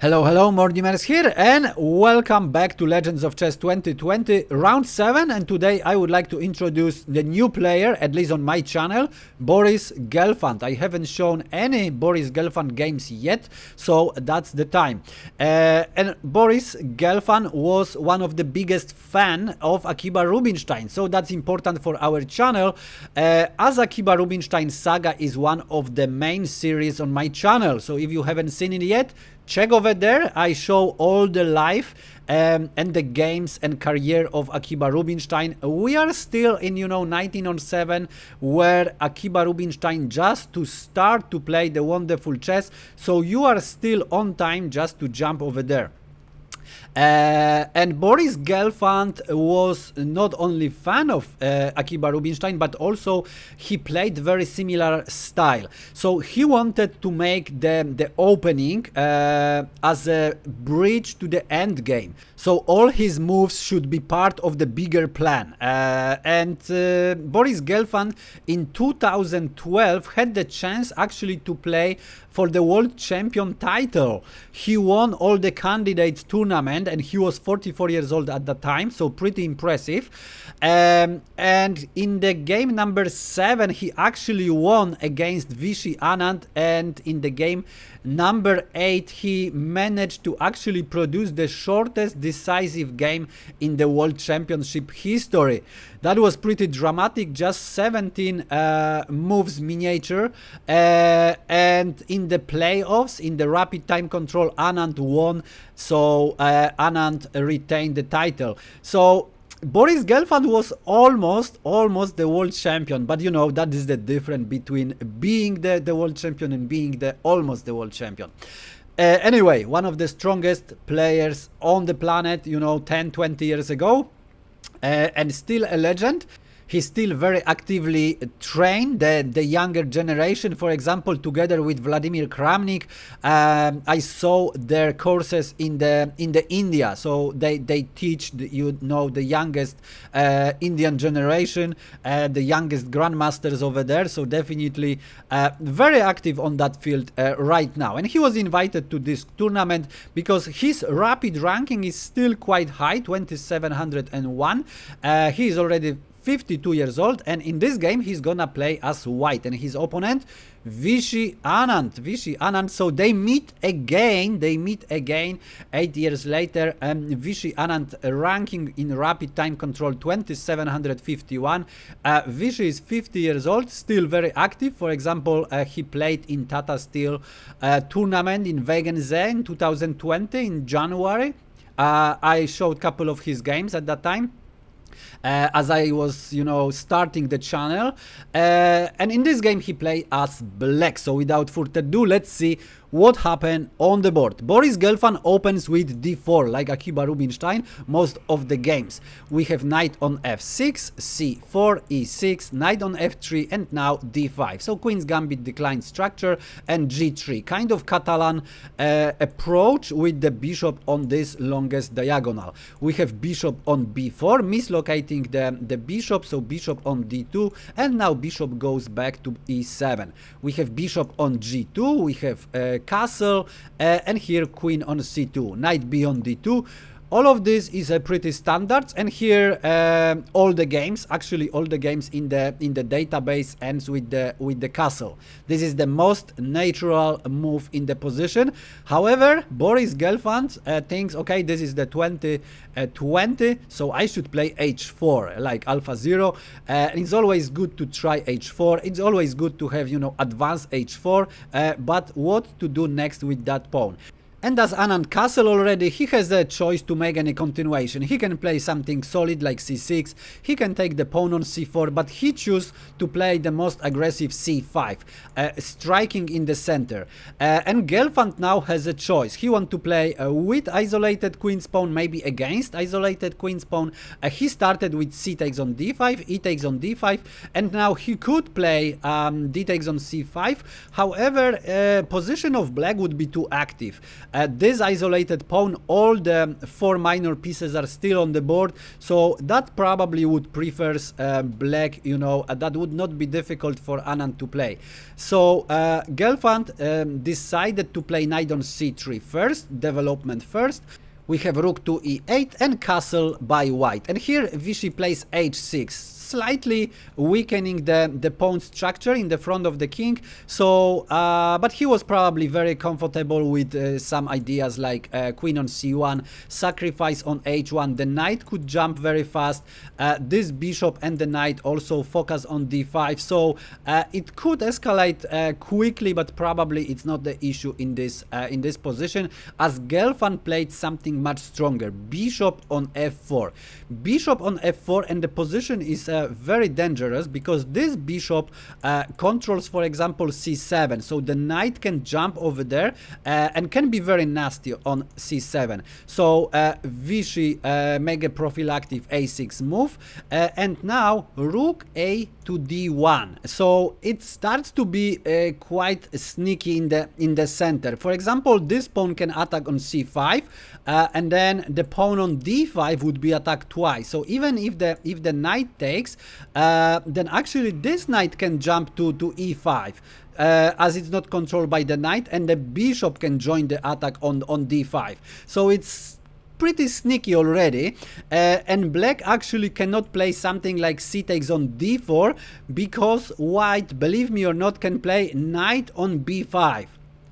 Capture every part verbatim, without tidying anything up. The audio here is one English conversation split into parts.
Hello, hello, Mordimers here and welcome back to Legends of Chess twenty twenty round seven, and today I would like to introduce the new player, at least on my channel, Boris Gelfand. I haven't shown any Boris Gelfand games yet, so that's the time. Uh, and Boris Gelfand was one of the biggest fans of Akiba Rubinstein, so that's important for our channel, uh, as Akiba Rubinstein saga is one of the main series on my channel, so if you haven't seen it yet, check over there. I show all the life um, and the games and career of Akiba Rubinstein. We are still in, you know, nineteen oh seven, where Akiba Rubinstein just to start to play the wonderful chess. So you are still on time just to jump over there. Uh, and Boris Gelfand was not only fan of uh, Akiba Rubinstein, but also he played very similar style. So he wanted to make the, the opening uh, as a bridge to the end game. So all his moves should be part of the bigger plan. Uh, and uh, Boris Gelfand in two thousand twelve had the chance actually to play for the world champion title. He won all the candidates tournament and he was forty-four years old at the time, so pretty impressive. Um, and in the game number seven, he actually won against Viswanathan Anand, and in the game number eight, he managed to actually produce the shortest decisive game in the World Championship history. That was pretty dramatic, just seventeen uh, moves miniature. Uh, and in the playoffs, in the rapid time control, Anand won, so uh, Anand retained the title. So Boris Gelfand was almost, almost the world champion, but you know, that is the difference between being the, the world champion and being the almost the world champion. Uh, anyway, one of the strongest players on the planet, you know, ten, twenty years ago, uh, and still a legend. He still very actively trained the, the younger generation, for example, together with Vladimir Kramnik. Um, I saw their courses in the in the India, so they, they teach, the, you know, the youngest uh, Indian generation, uh, the youngest grandmasters over there, so definitely uh, very active on that field uh, right now. And he was invited to this tournament because his rapid ranking is still quite high, twenty-seven hundred one. Uh, he is already fifty-two years old, and in this game he's gonna play as white, and his opponent Viswanathan Anand, Viswanathan Anand. So they meet again, they meet again eight years later, and um, Viswanathan Anand ranking in rapid time control twenty-seven fifty-one. Uh, Viswanathan is fifty years old, still very active. For example, uh, he played in Tata Steel uh, tournament in Wijk aan Zee in two thousand twenty in January. Uh, I showed a couple of his games at that time. Uh, as I was, you know, starting the channel, uh, and in this game he played as black. So without further ado, let's see what happened on the board. Boris Gelfand opens with d four, like Akiba Rubinstein most of the games. We have knight on f six, c four, e six, knight on f three, and now d five. So Queen's Gambit declined structure and g three, kind of Catalan uh, approach with the bishop on this longest diagonal. We have bishop on b four, mislocating the, the bishop, so bishop on d two, and now bishop goes back to e seven. We have bishop on g two, we have uh, castle, uh, and here queen on c two, knight b on d two. All of this is a pretty standards, and here uh, all the games, actually all the games in the in the database ends with the with the castle. This is the most natural move in the position. However, Boris Gelfand uh, thinks, okay, this is the twenty twenty, so I should play h four like Alpha Zero. Uh, it's always good to try h four. It's always good to have, you know, advanced h four. Uh, but what to do next with that pawn? And as Anand castle already, he has a choice to make any continuation. He can play something solid like c six, he can take the pawn on c four, but he chooses to play the most aggressive c five, uh, striking in the center. Uh, and Gelfand now has a choice. He wants to play uh, with isolated queen's pawn, maybe against isolated queen's pawn. Uh, he started with c takes on d five, e takes on d five, and now he could play um, d takes on c five. However, uh, position of black would be too active. At uh, this isolated pawn, all the four minor pieces are still on the board, so that probably would prefers uh, black, you know, uh, that would not be difficult for Anand to play. So uh, Gelfand um, decided to play knight on c three first, development first. We have rook to e eight and castle by white. And here Vichy plays h six, slightly weakening the, the pawn structure in the front of the king. So, uh, but he was probably very comfortable with uh, some ideas like uh, queen on c one, sacrifice on h one. The knight could jump very fast. Uh, this bishop and the knight also focus on d five. So uh, it could escalate uh, quickly, but probably it's not the issue in this uh, in this position, as Gelfand played something much stronger. Bishop on f four. Bishop on f four, and the position is uh, very dangerous because this bishop uh, controls, for example, c seven. So the knight can jump over there uh, and can be very nasty on c seven. So uh, Vichy uh, make a prophylactic a six move, uh, and now rook a to d one. So it starts to be uh, quite sneaky in the in the center. For example, this pawn can attack on c five. Uh, and then the pawn on d five would be attacked twice. So even if the if the knight takes, uh, then actually this knight can jump to to e five. Uh, as it's not controlled by the knight, and the bishop can join the attack on on d five. So it's pretty sneaky already, uh, and black actually cannot play something like c takes on d four, because white, believe me or not, can play knight on b five.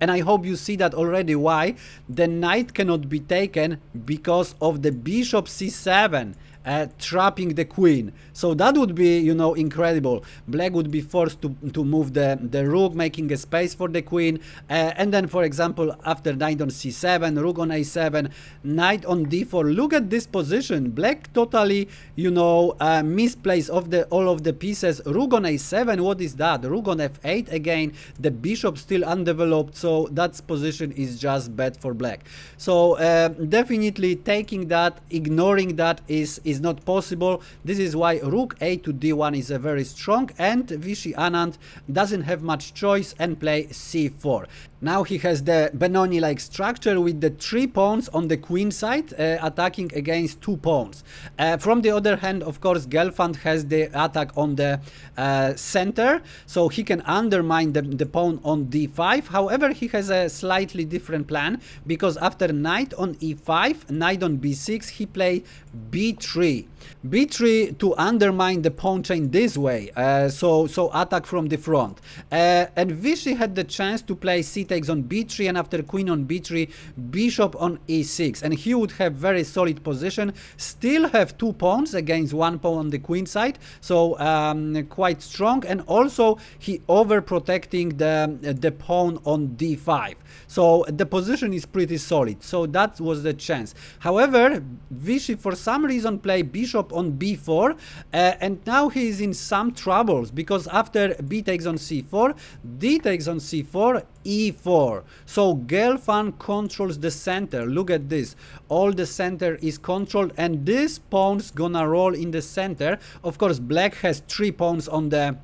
And I hope you see that already why the knight cannot be taken, because of the bishop c seven uh, trapping the queen. So that would be, you know, incredible. Black would be forced to, to move the, the rook, making a space for the queen. Uh, and then, for example, after knight on c seven, rook on a seven, knight on d four. Look at this position. Black totally, you know, uh, misplace of the all of the pieces. Rook on a seven, what is that? Rook on f eight again. The bishop still undeveloped. So So that position is just bad for black. So uh, definitely taking that, ignoring that is, is not possible. This is why rook a to d one is a very strong, and Vishy Anand doesn't have much choice and play c four. Now he has the Benoni-like structure with the three pawns on the queen side uh, attacking against two pawns. Uh, from the other hand, of course, Gelfand has the attack on the uh, center, so he can undermine the, the pawn on d five. However, he has a slightly different plan, because after knight on e five, knight on b six, he played b three. b three to undermine the pawn chain this way, uh, so, so attack from the front. Uh, and Vichy had the chance to play c takes on b three, and after queen on b three, bishop on e six. And he would have very solid position, still have two pawns against one pawn on the queen side, so um, quite strong. And also he overprotecting the, the pawn on d five. So the position is pretty solid, so that was the chance. However, Vichy for some reason played bishop on b four, uh, and now he is in some troubles, because after b takes on c four, d takes on c four, e four. So Gelfand controls the center. Look at this, all the center is controlled, and this pawn's gonna roll in the center. Of course, black has three pawns on the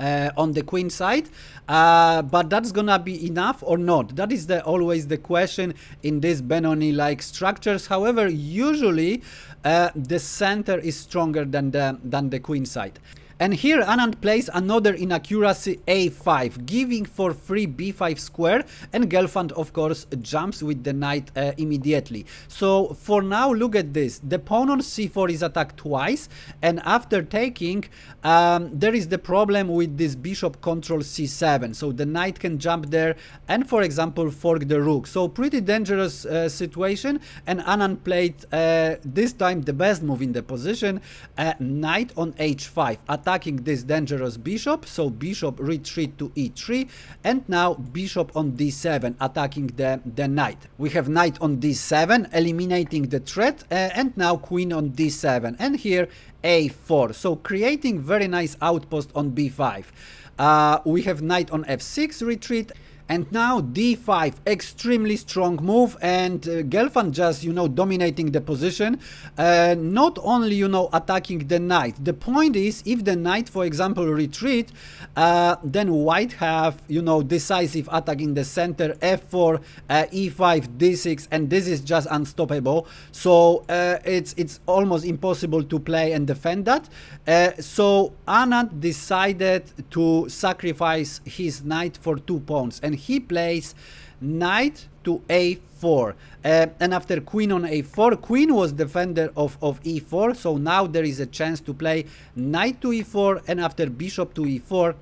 Uh, on the queen side, uh, but that's gonna be enough or not? That is the always the question in these Benoni-like structures. However, usually uh, the center is stronger than the than the queen side. And here Anand plays another inaccuracy, a five, giving for free b five square, and Gelfand, of course, jumps with the knight uh, immediately. So for now, look at this. The pawn on c four is attacked twice, and after taking, um, there is the problem with this bishop control c seven. So the knight can jump there and, for example, fork the rook. So pretty dangerous uh, situation, and Anand played uh, this time the best move in the position, uh, knight on h five. Attacking this dangerous bishop, so bishop retreat to e three, and now bishop on d seven, attacking the, the knight. We have knight on d seven, eliminating the threat, uh, and now queen on d seven, and here a four, so creating very nice outpost on b five. Uh, we have knight on f six retreat, And now d five, extremely strong move, and uh, Gelfand just, you know, dominating the position, uh, not only, you know, attacking the knight. The point is, if the knight, for example, retreat, uh, then white have, you know, decisive attack in the center, f four, uh, e five, d six, and this is just unstoppable. So uh, it's, it's almost impossible to play and defend that. Uh, so Anand decided to sacrifice his knight for two pawns, and he plays knight to a four, uh, and after queen on a four, queen was defender of, of e four, so now there is a chance to play knight to e four, and after bishop to e four,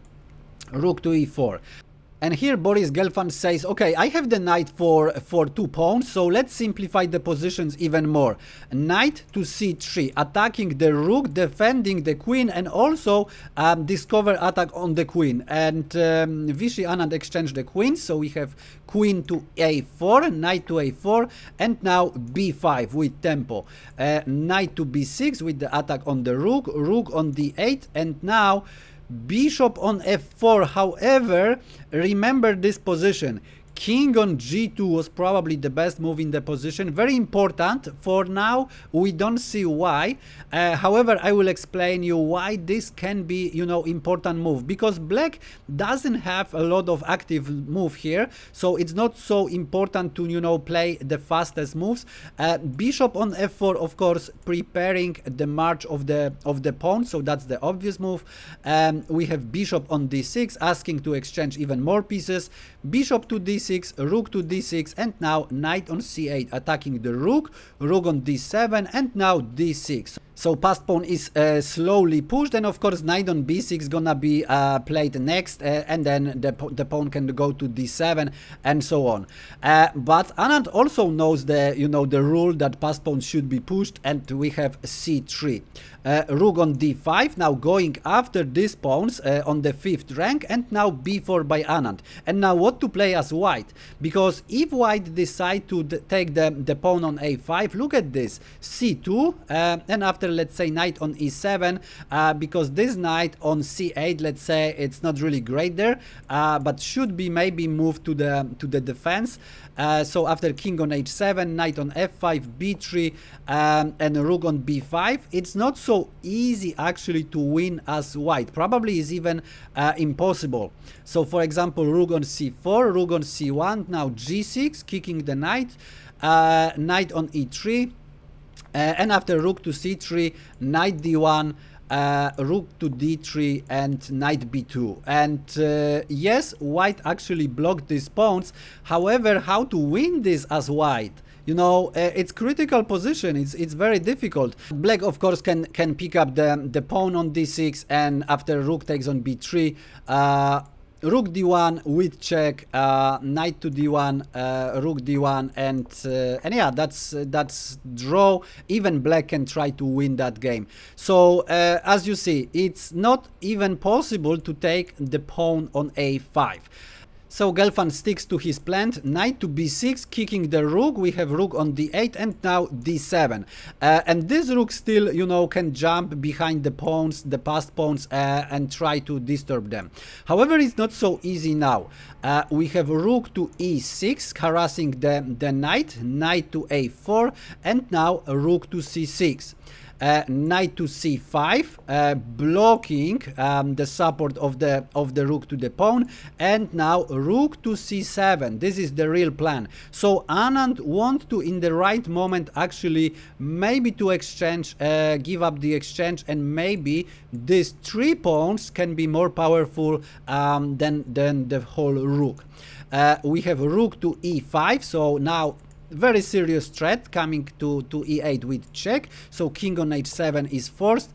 rook to e four. And here Boris Gelfand says, okay, I have the knight for, for two pawns, so let's simplify the positions even more. Knight to c three, attacking the rook, defending the queen, and also um, discover attack on the queen. And um, Vishy Anand exchanged the queen, so we have queen to a four, knight to a four, and now b five with tempo. Uh, knight to b six with the attack on the rook, rook on d eight, and now bishop on f four. However, remember this position. King on g two was probably the best move in the position. Very important. For now, we don't see why. Uh, however, I will explain you why this can be, you know, important move. Because black doesn't have a lot of active move here. So it's not so important to, you know, play the fastest moves. Uh, bishop on f four, of course, preparing the march of the, of the pawn. So that's the obvious move. Um, we have bishop on d six, asking to exchange even more pieces. Bishop to d six. Rook to d six, and now knight on c eight, attacking the rook, rook on d seven, and now d six. So past pawn is uh, slowly pushed, and of course knight on b six gonna be uh, played next, uh, and then the, the pawn can go to d seven and so on. Uh, but Anand also knows the, you know, the rule that past pawn should be pushed, and we have c three. Uh, rook on d five, now going after these pawns uh, on the fifth rank, and now b four by Anand. And now what to play as white, because if white decide to take the, the pawn on a five, look at this, c two, uh, and after, let's say, knight on e seven, uh, because this knight on c eight, let's say, it's not really great there, uh, but should be maybe moved to the to the defense. Uh, so after king on h seven, knight on f five, b three, um, and rook on b five, it's not so easy actually to win as white. Probably is even uh, impossible. So for example, rook on c four, rook on c one, now g six, kicking the knight, uh, knight on e three. Uh, and after rook to c three, knight d one, uh, rook to d three, and knight b two. And uh, yes, white actually blocked these pawns. However, how to win this as white? You know, uh, it's critical position, it's it's very difficult. Black, of course, can can pick up the, the pawn on d six, and after rook takes on b three, uh, rook d one with check, uh, knight to d one, uh, rook d one, and uh, and yeah, that's uh, that's draw. Even black can try to win that game. So uh, as you see, it's not even possible to take the pawn on a five. So Gelfand sticks to his plan, knight to b six, kicking the rook, we have rook on d eight, and now d seven. Uh, and this rook still, you know, can jump behind the pawns, the passed pawns, uh, and try to disturb them. However, it's not so easy now. Uh, we have rook to e six, harassing the, the knight, knight to a four, and now rook to c six. Uh, knight to c five, uh, blocking um, the support of the of the rook to the pawn, and now rook to c seven. This is the real plan. So Anand wants to, in the right moment, actually maybe to exchange, uh, give up the exchange, and maybe these three pawns can be more powerful um, than than the whole rook. Uh, we have rook to e five, so now very serious threat coming to, to e eight with check, so king on h seven is forced.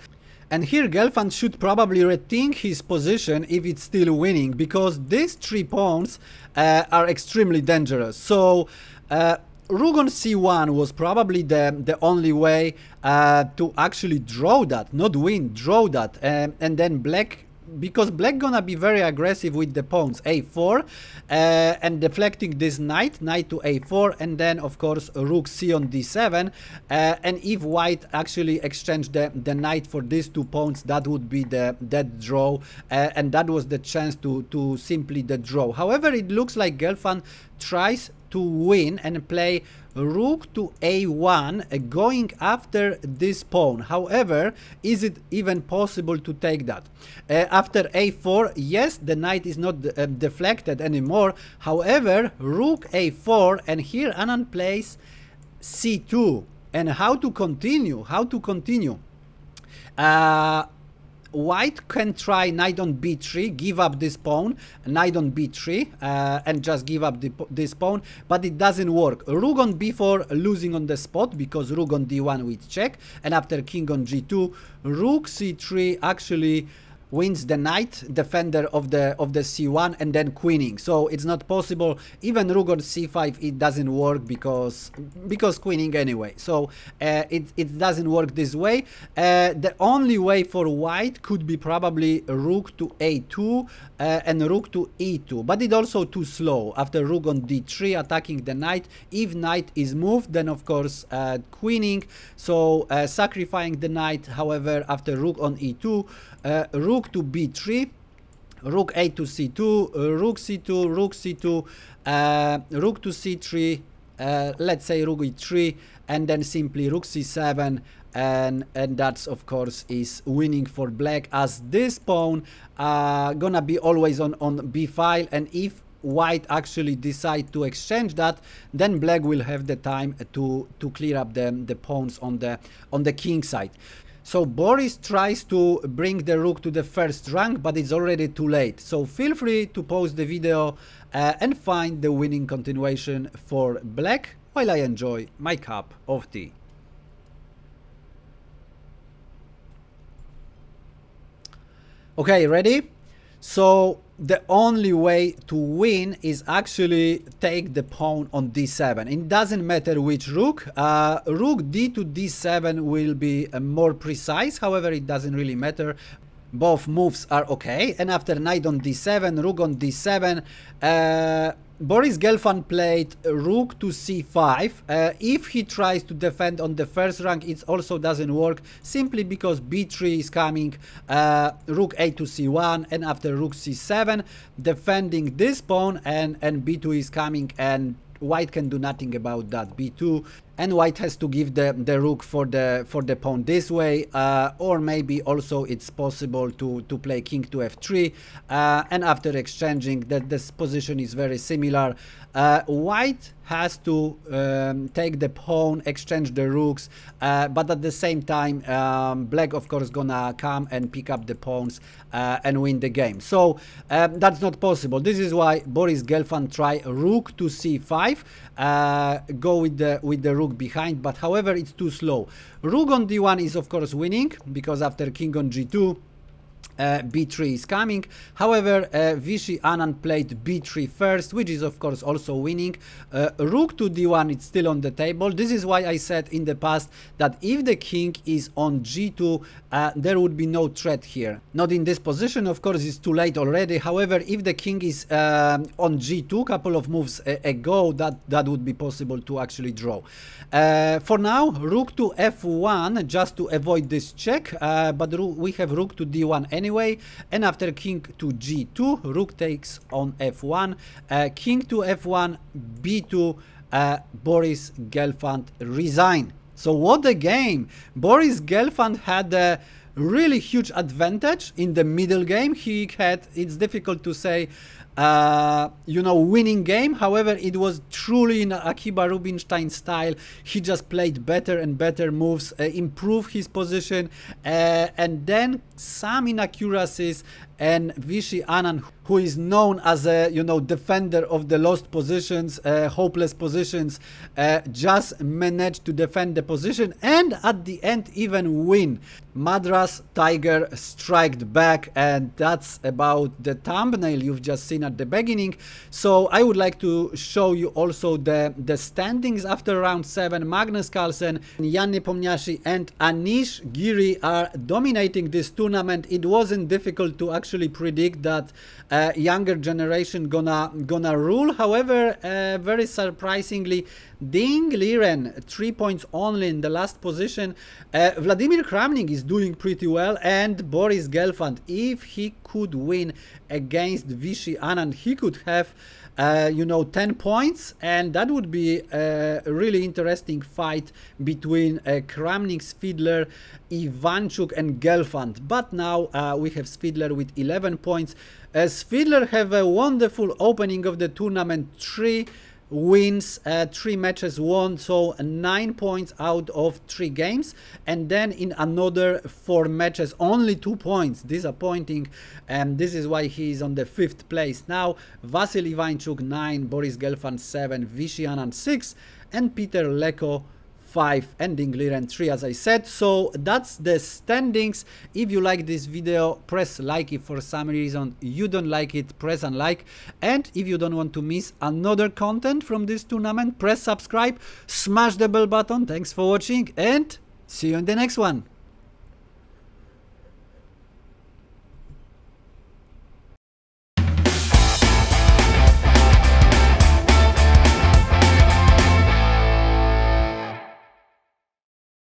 And here Gelfand should probably rethink his position if it's still winning, because these three pawns uh, are extremely dangerous. So uh, rook on c one was probably the, the only way uh, to actually draw that, not win, draw that, um, and then black because black gonna be very aggressive with the pawns a four, uh, and deflecting this knight, knight to a four, and then of course rook c on d seven, uh, and if white actually exchanged the, the knight for these two pawns, that would be the dead draw, uh, and that was the chance to, to simply the draw. However, it looks like Gelfand tries to win and play rook to a one, uh, going after this pawn. However, is it even possible to take that? Uh, after a four, yes, the knight is not uh, deflected anymore. However, rook a four, and here Anand plays c two. And how to continue? How to continue? Uh, White can try knight on b three, give up this pawn, knight on b three, uh, and just give up the, this pawn, but it doesn't work. Rook on b four, losing on the spot, because rook on d one with check, and after king on g two, rook c three actually wins the knight, defender of the of the c one, and then queening. So it's not possible. Even rook on c five, it doesn't work because because queening anyway. So uh, it it doesn't work this way. Uh, the only way for white could be probably rook to a two, uh, and rook to e two. But it's also too slow. After rook on d three, attacking the knight. If knight is moved, then of course uh, queening. So uh, sacrificing the knight. However, after rook on e two, uh, rook to b three, rook a to c two, uh, rook c two, rook c two, uh, rook to c three, uh, let's say rook e three, and then simply rook c seven, and and that's of course is winning for black, as this pawn uh, gonna be always on on b file, and if white actually decide to exchange that, then black will have the time to to clear up the the pawns on the on the king side. So Boris tries to bring the rook to the first rank, but it's already too late. So feel free to pause the video uh, and find the winning continuation for black while I enjoy my cup of tea. Okay, ready? So the only way to win is actually take the pawn on d seven. It doesn't matter which rook. Uh, rook d to d seven will be uh, more precise. However, it doesn't really matter. Both moves are okay. And after knight on d seven, rook on d seven, uh, Boris Gelfand played rook to c five. Uh, if he tries to defend on the first rank, it also doesn't work, simply because b three is coming, uh, rook a to c one, and after rook c seven, defending this pawn, and, and b two is coming, and white can do nothing about that, b two, and white has to give the, the rook for the for the pawn this way, uh, or maybe also it's possible to, to play king to f three, uh, and after exchanging, that this position is very similar. Uh, white has to um, take the pawn, exchange the rooks, uh, but at the same time, um, black of course gonna come and pick up the pawns uh, and win the game. So um, that's not possible. This is why Boris Gelfand try rook to c five, uh, go with the with the rook behind, but however it's too slow. Rook on d one is of course winning, because after king on g two, Uh, b three is coming. However, uh, Vishy Anand played b three first, which is of course also winning. Uh, rook to d one, it's still on the table. This is why I said in the past that if the king is on g two, uh, there would be no threat here. Not in this position, of course, it's too late already. However, if the king is um, on g two, couple of moves ago, that, that would be possible to actually draw. Uh, for now, rook to f one, just to avoid this check, uh, but we have rook to d one anyway. Anyway, and after king to g two, rook takes on f one, uh, king to f one, b two, uh, Boris Gelfand resign. So what a game! Boris Gelfand had a really huge advantage in the middle game. He had, it's difficult to say, uh, you know, winning game. However, it was truly in Akiba Rubinstein style. He just played better and better moves, uh, improved his position, uh, and then some inaccuracies. And Vishy Anand, who is known as a, you know, defender of the lost positions, uh, hopeless positions, uh, just managed to defend the position and at the end even win. Madras Tiger striked back, and that's about the thumbnail you've just seen at at the beginning. So I would like to show you also the, the standings after round seven. Magnus Carlsen, Jan Nepomniachtchi and Anish Giri are dominating this tournament. It wasn't difficult to actually predict that uh, younger generation gonna, gonna rule. However, uh, very surprisingly, Ding Liren, three points only in the last position. Uh, Vladimir Kramnik is doing pretty well, and Boris Gelfand, if he could win against Viswanathan Anand, he could have, uh, you know, ten points, and that would be a really interesting fight between uh, Kramnik, Svidler, Ivanchuk and Gelfand. But now uh, we have Svidler with eleven points. Uh, Svidler have a wonderful opening of the tournament, three wins, uh, three matches won, so nine points out of three games, and then in another four matches only two points. Disappointing, and this is why he is on the fifth place now. Vasyl Ivanchuk nine, Boris Gelfand seven, Viswanathan Anand six and Peter Leko five and Ding Liren three, as I said. So that's the standings. If you like this video, press like. If for some reason you don't like it, press unlike. And if you don't want to miss another content from this tournament, press subscribe, smash the bell button. Thanks for watching and see you in the next one.